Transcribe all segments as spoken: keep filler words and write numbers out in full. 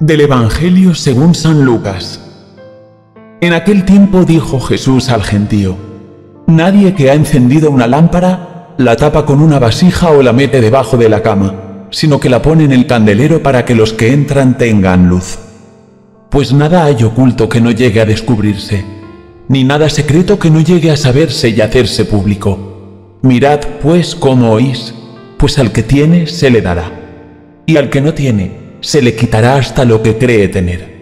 Del Evangelio según San Lucas. En aquel tiempo dijo Jesús al gentío: Nadie que ha encendido una lámpara la tapa con una vasija o la mete debajo de la cama, sino que la pone en el candelero para que los que entran tengan luz. Pues nada hay oculto que no llegue a descubrirse, ni nada secreto que no llegue a saberse y hacerse público. Mirad, pues, cómo oís, pues al que tiene se le dará, y al que no tiene se le quitará hasta lo que cree tener.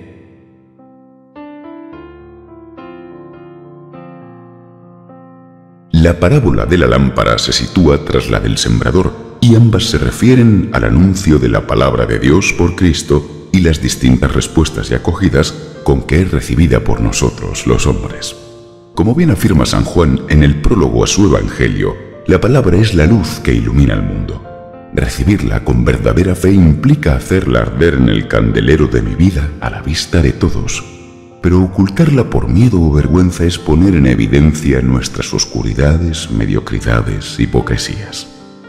La parábola de la lámpara se sitúa tras la del sembrador, y ambas se refieren al anuncio de la palabra de Dios por Cristo y las distintas respuestas y acogidas con que es recibida por nosotros los hombres. Como bien afirma San Juan en el prólogo a su Evangelio, la palabra es la luz que ilumina el mundo. Recibirla con verdadera fe implica hacerla arder en el candelero de mi vida a la vista de todos, pero ocultarla por miedo o vergüenza es poner en evidencia nuestras oscuridades, mediocridades, hipocresías.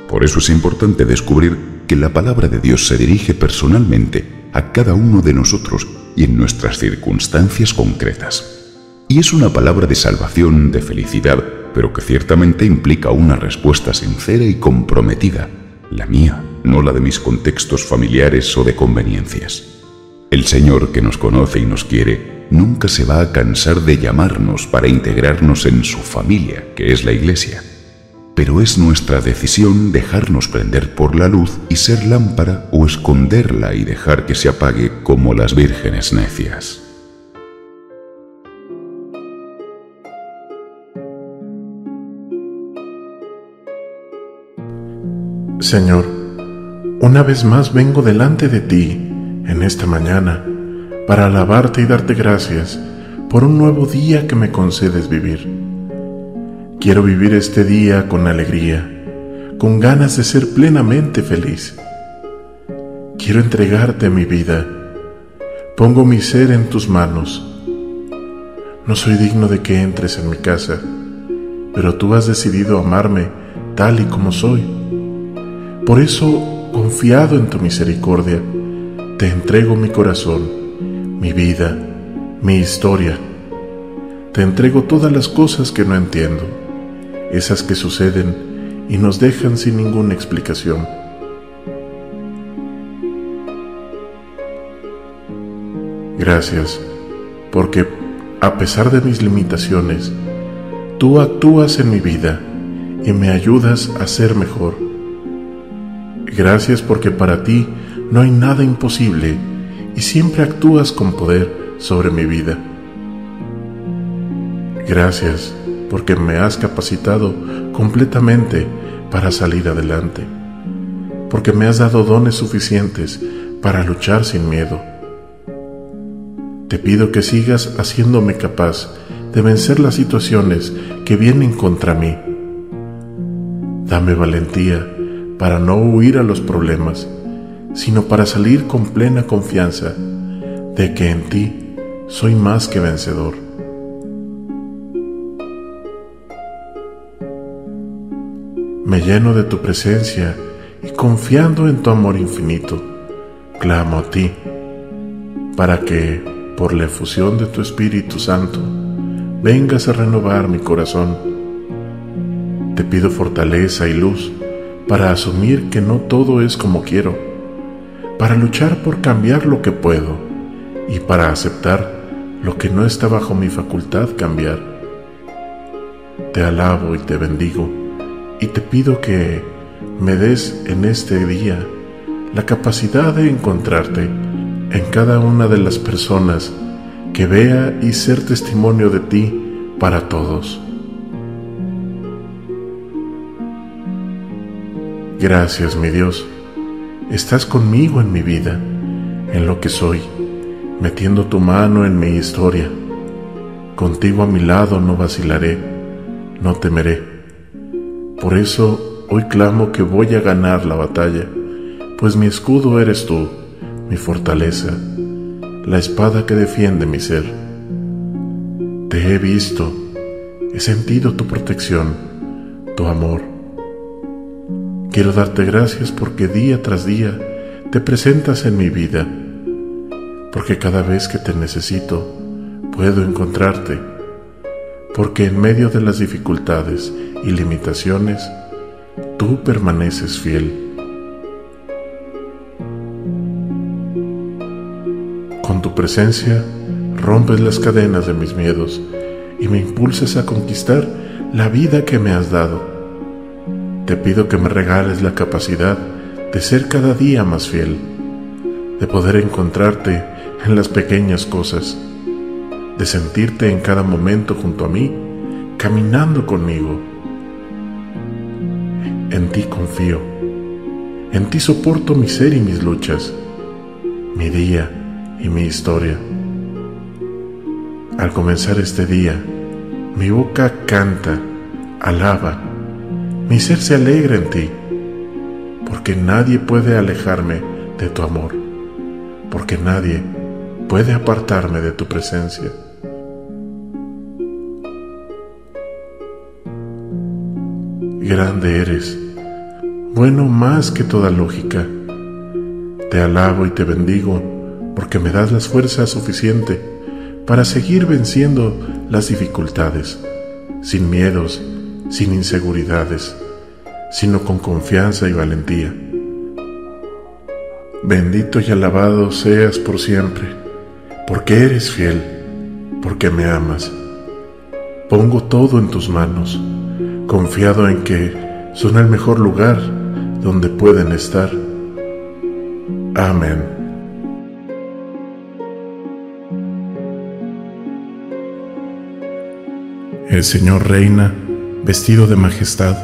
Por eso es importante descubrir que la palabra de Dios se dirige personalmente a cada uno de nosotros y en nuestras circunstancias concretas. Y es una palabra de salvación, de felicidad, pero que ciertamente implica una respuesta sincera y comprometida, la mía, no la de mis contextos familiares o de conveniencias. El Señor, que nos conoce y nos quiere, nunca se va a cansar de llamarnos para integrarnos en su familia, que es la Iglesia. Pero es nuestra decisión dejarnos prender por la luz y ser lámpara, o esconderla y dejar que se apague como las vírgenes necias. Señor, una vez más vengo delante de ti en esta mañana para alabarte y darte gracias por un nuevo día que me concedes vivir. Quiero vivir este día con alegría, con ganas de ser plenamente feliz. Quiero entregarte mi vida. Pongo mi ser en tus manos. No soy digno de que entres en mi casa, pero tú has decidido amarme tal y como soy. Por eso, confiado en tu misericordia, te entrego mi corazón, mi vida, mi historia. Te entrego todas las cosas que no entiendo, esas que suceden y nos dejan sin ninguna explicación. Gracias, porque a pesar de mis limitaciones, tú actúas en mi vida y me ayudas a ser mejor. Gracias porque para ti no hay nada imposible y siempre actúas con poder sobre mi vida. Gracias porque me has capacitado completamente para salir adelante, porque me has dado dones suficientes para luchar sin miedo. Te pido que sigas haciéndome capaz de vencer las situaciones que vienen contra mí. Dame valentía para no huir a los problemas, sino para salir con plena confianza de que en ti soy más que vencedor. Me lleno de tu presencia y confiando en tu amor infinito, clamo a ti, para que, por la efusión de tu Espíritu Santo, vengas a renovar mi corazón. Te pido fortaleza y luz para asumir que no todo es como quiero, para luchar por cambiar lo que puedo y para aceptar lo que no está bajo mi facultad cambiar. Te alabo y te bendigo y te pido que me des en este día la capacidad de encontrarte en cada una de las personas que vea y ser testimonio de ti para todos. Gracias, mi Dios, estás conmigo en mi vida, en lo que soy, metiendo tu mano en mi historia. Contigo a mi lado no vacilaré, no temeré. Por eso hoy clamo que voy a ganar la batalla, pues mi escudo eres tú, mi fortaleza, la espada que defiende mi ser. Te he visto, he sentido tu protección, tu amor. Quiero darte gracias porque día tras día te presentas en mi vida. porque cada vez que te necesito, puedo encontrarte, porque en medio de las dificultades y limitaciones, tú permaneces fiel. Con tu presencia, rompes las cadenas de mis miedos y me impulsas a conquistar la vida que me has dado. Te pido que me regales la capacidad de ser cada día más fiel, de poder encontrarte en las pequeñas cosas, de sentirte en cada momento junto a mí, caminando conmigo. En ti confío, en ti soporto mi ser y mis luchas, mi día y mi historia. Al comenzar este día, mi boca canta, alaba, mi ser se alegra en ti, porque nadie puede alejarme de tu amor, porque nadie puede apartarme de tu presencia. Grande eres, bueno más que toda lógica. Te alabo y te bendigo porque me das las fuerzas suficientes para seguir venciendo las dificultades, sin miedos, sin inseguridades, sino con confianza y valentía. Bendito y alabado seas por siempre, porque eres fiel, porque me amas. Pongo todo en tus manos, confiado en que son el mejor lugar donde pueden estar. Amén. El Señor reina, vestido de majestad,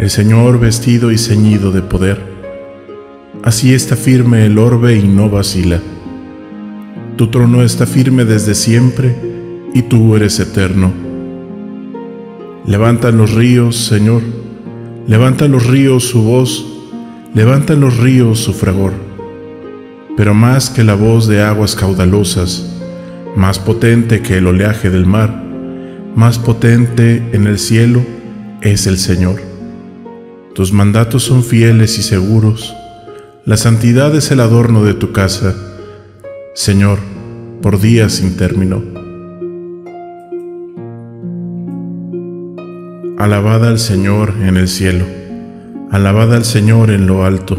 el Señor vestido y ceñido de poder. Así está firme el orbe y no vacila. Tu trono está firme desde siempre, y tú eres eterno. Levantan los ríos, Señor, levantan los ríos su voz, levantan los ríos su fragor. Pero más que la voz de aguas caudalosas, más potente que el oleaje del mar, más potente en el cielo es el Señor. Tus mandatos son fieles y seguros. La santidad es el adorno de tu casa, Señor, por días sin término. Alabad al Señor en el cielo, alabad al Señor en lo alto,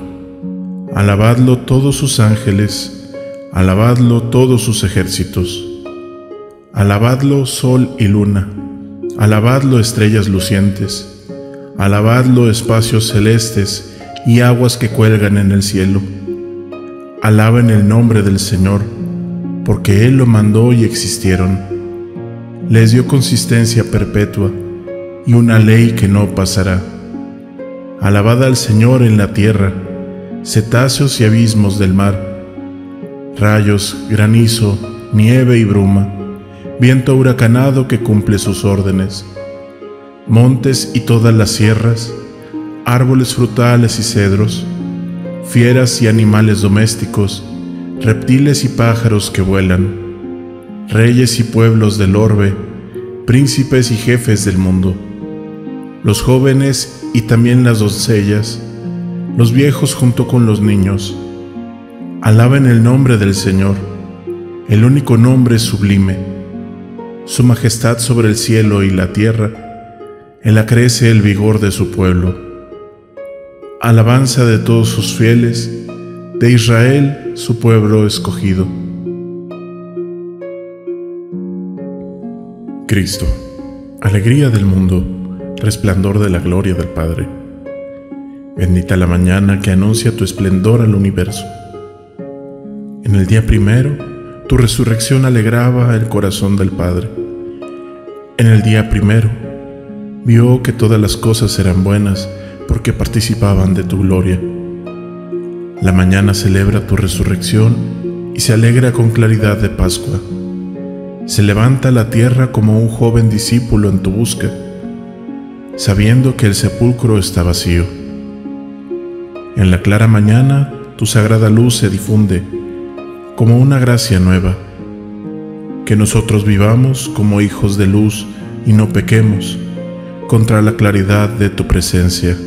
alabadlo todos sus ángeles, alabadlo todos sus ejércitos, alabadlo sol y luna, alabadlo estrellas lucientes, alabadlo espacios celestes y aguas que cuelgan en el cielo. Alaben el nombre del Señor, porque Él lo mandó y existieron. Les dio consistencia perpetua y una ley que no pasará. Alabad al Señor en la tierra, cetáceos y abismos del mar, rayos, granizo, nieve y bruma, viento huracanado que cumple sus órdenes, montes y todas las sierras, árboles frutales y cedros, fieras y animales domésticos, reptiles y pájaros que vuelan, reyes y pueblos del orbe, príncipes y jefes del mundo, los jóvenes y también las doncellas, los viejos junto con los niños. Alaben el nombre del Señor, el único nombre sublime, su majestad sobre el cielo y la tierra. Él acrece el vigor de su pueblo. Alabanza de todos sus fieles, de Israel, su pueblo escogido. Cristo, alegría del mundo, resplandor de la gloria del Padre. Bendita la mañana que anuncia tu esplendor al universo. En el día primero, tu resurrección alegraba el corazón del Padre. En el día primero, vio que todas las cosas eran buenas, porque participaban de tu gloria. La mañana celebra tu resurrección y se alegra con claridad de Pascua. Se levanta la tierra como un joven discípulo en tu busca, sabiendo que el sepulcro está vacío. En la clara mañana tu sagrada luz se difunde como una gracia nueva. Que nosotros vivamos como hijos de luz y no pequemos contra la claridad de tu presencia.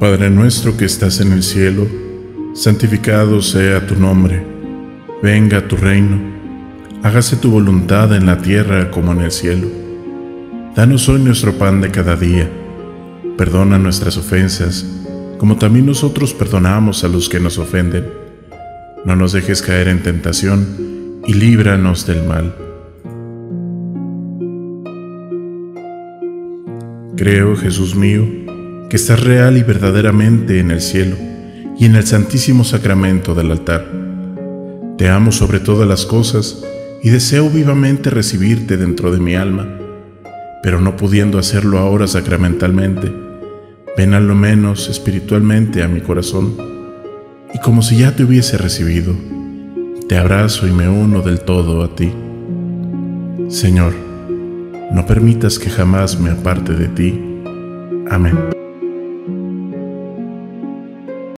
Padre nuestro que estás en el cielo, santificado sea tu nombre, venga tu reino, hágase tu voluntad en la tierra como en el cielo. Danos hoy nuestro pan de cada día, perdona nuestras ofensas, como también nosotros perdonamos a los que nos ofenden. No nos dejes caer en tentación, y líbranos del mal. Creo, Jesús mío, que estás real y verdaderamente en el cielo y en el santísimo sacramento del altar. Te amo sobre todas las cosas y deseo vivamente recibirte dentro de mi alma, pero no pudiendo hacerlo ahora sacramentalmente, ven a lo menos espiritualmente a mi corazón, y como si ya te hubiese recibido, te abrazo y me uno del todo a ti. Señor, no permitas que jamás me aparte de ti. Amén.